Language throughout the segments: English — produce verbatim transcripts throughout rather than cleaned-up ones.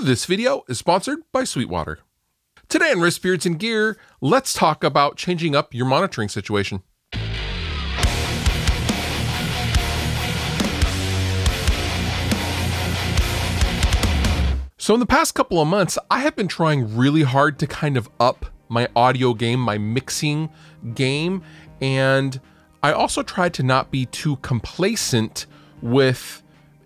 This video is sponsored by Sweetwater. Today on Wrist, Beards, and Gear, let's talk about changing up your monitoring situation. So in the past couple of months, I have been trying really hard to kind of up my audio game, my mixing game, and I also try to not be too complacent with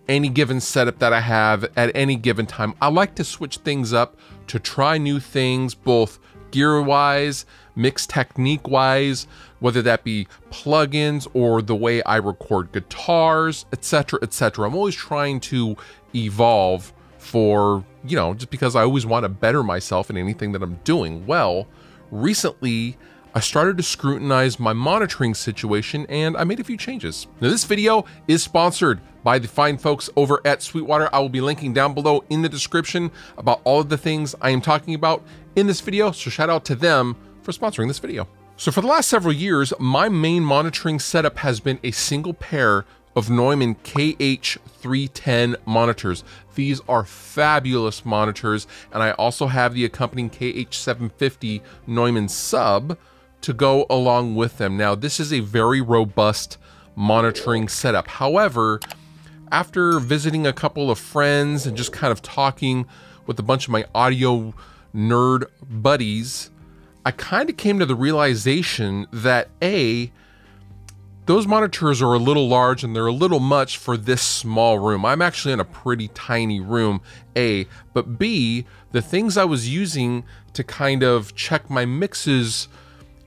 any given setup that I have at any given time. I like to switch things up, to try new things, both gear-wise, mix technique-wise, whether that be plugins or the way I record guitars, et cetera, et cetera. I'm always trying to evolve for, you know, just because I always want to better myself in anything that I'm doing. Well, recently, I started to scrutinize my monitoring situation and I made a few changes. Now this video is sponsored by the fine folks over at Sweetwater. I will be linking down below in the description about all of the things I am talking about in this video. So shout out to them for sponsoring this video. So for the last several years, my main monitoring setup has been a single pair of Neumann K H three ten monitors. These are fabulous monitors. And I also have the accompanying K H seven fifty Neumann sub to go along with them. Now, this is a very robust monitoring setup. However, after visiting a couple of friends and just kind of talking with a bunch of my audio nerd buddies, I kind of came to the realization that A, those monitors are a little large and they're a little much for this small room. I'm actually in a pretty tiny room, A, but B, the things I was using to kind of check my mixes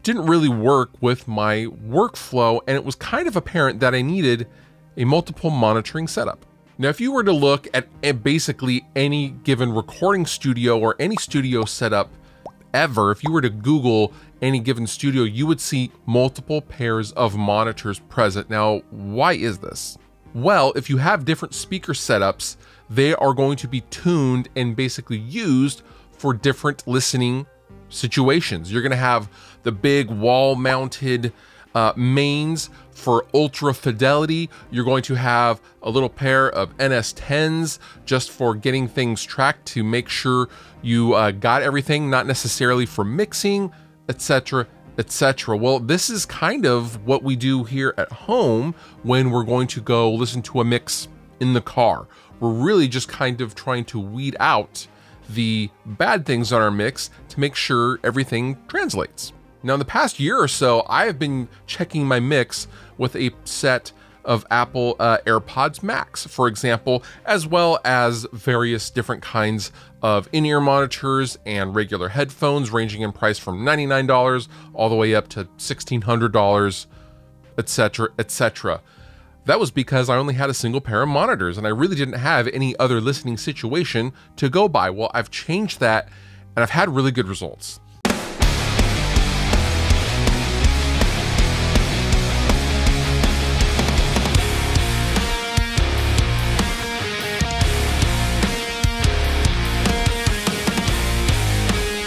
didn't really work with my workflow, and it was kind of apparent that I needed a multiple monitoring setup. Now, if you were to look at basically any given recording studio or any studio setup ever, if you were to Google any given studio, you would see multiple pairs of monitors present. Now, why is this? Well, if you have different speaker setups, they are going to be tuned and basically used for different listening situations. You're gonna have the big wall mounted uh, mains for ultra fidelity. You're going to have a little pair of N S tens just for getting things tracked to make sure you uh, got everything, not necessarily for mixing, et cetera, et cetera. Well, this is kind of what we do here at home when we're going to go listen to a mix in the car. We're really just kind of trying to weed out the bad things on our mix to make sure everything translates. Now, in the past year or so, I have been checking my mix with a set of Apple uh, AirPods Max, for example, as well as various different kinds of in-ear monitors and regular headphones, ranging in price from ninety-nine dollars all the way up to sixteen hundred dollars, et cetera, et cetera. That was because I only had a single pair of monitors and I really didn't have any other listening situation to go by. Well, I've changed that and I've had really good results.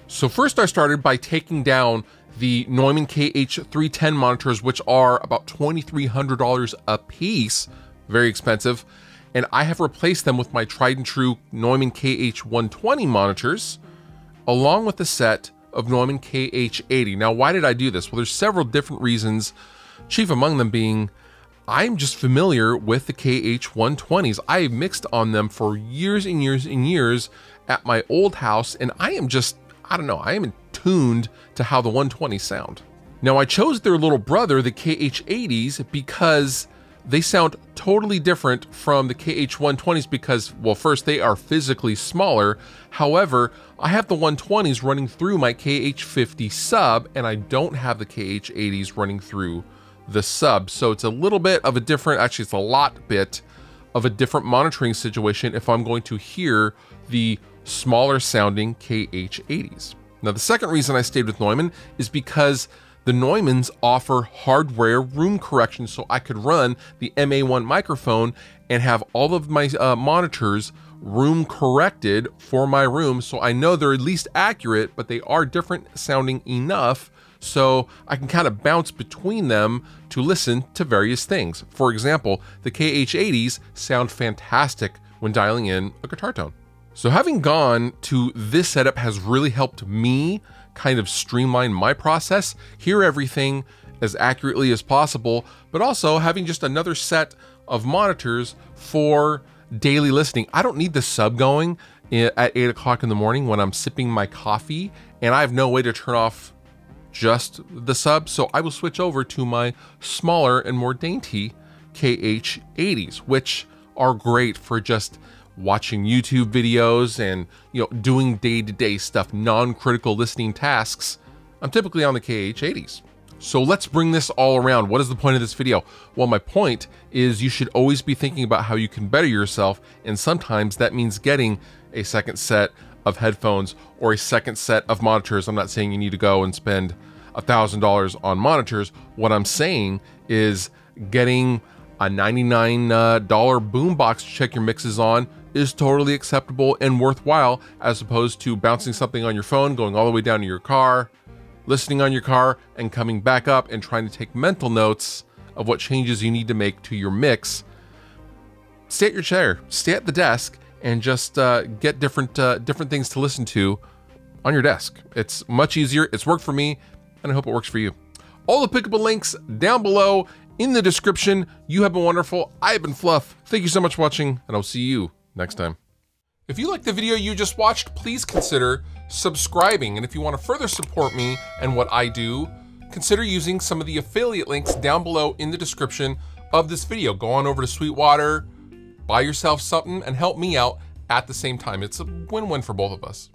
So first I started by taking down the Neumann K H three ten monitors, which are about twenty-three hundred dollars a piece, very expensive. And I have replaced them with my tried and true Neumann K H one twenty monitors, along with a set of Neumann K H eighty. Now, why did I do this? Well, there's several different reasons, chief among them being, I'm just familiar with the K H one twenties. I mixed on them for years and years and years at my old house, and I am just, I don't know, I am tuned to how the one twenties sound. Now I chose their little brother, the K H eighties, because they sound totally different from the K H one twenties because, well, first, they are physically smaller. However, I have the one twenties running through my K H fifty sub and I don't have the K H eighties running through the sub. So it's a little bit of a different, actually it's a lot bit of a different monitoring situation if I'm going to hear the smaller sounding K H eighties. Now, the second reason I stayed with Neumann is because the Neumanns offer hardware room correction, so I could run the M A one microphone and have all of my uh, monitors room corrected for my room. So I know they're at least accurate, but they are different sounding enough so I can kind of bounce between them to listen to various things. For example, the K H eighties sound fantastic when dialing in a guitar tone. So having gone to this setup has really helped me kind of streamline my process, hear everything as accurately as possible, but also having just another set of monitors for daily listening. I don't need the sub going at eight o'clock in the morning when I'm sipping my coffee, and I have no way to turn off just the sub, so I will switch over to my smaller and more dainty K H eighties, which are great for just watching YouTube videos and, you know, doing day-to-day stuff, non-critical listening tasks. I'm typically on the K H eighties. So let's bring this all around. What is the point of this video? Well, my point is you should always be thinking about how you can better yourself, and sometimes that means getting a second set of headphones or a second set of monitors. I'm not saying you need to go and spend a thousand dollars on monitors. What I'm saying is getting a ninety-nine dollar boombox to check your mixes on is totally acceptable and worthwhile, as opposed to bouncing something on your phone, going all the way down to your car, listening on your car and coming back up and trying to take mental notes of what changes you need to make to your mix. Stay at your chair, stay at the desk, and just uh, get different, uh, different things to listen to on your desk. It's much easier. It's worked for me, and I hope it works for you. All the clickable links down below in the description. You have been wonderful. I've been Fluff. Thank you so much for watching, and I'll see you next time. If you liked the video you just watched, please consider subscribing. And if you want to further support me and what I do, consider using some of the affiliate links down below in the description of this video. Go on over to Sweetwater, buy yourself something, and help me out at the same time. It's a win-win for both of us.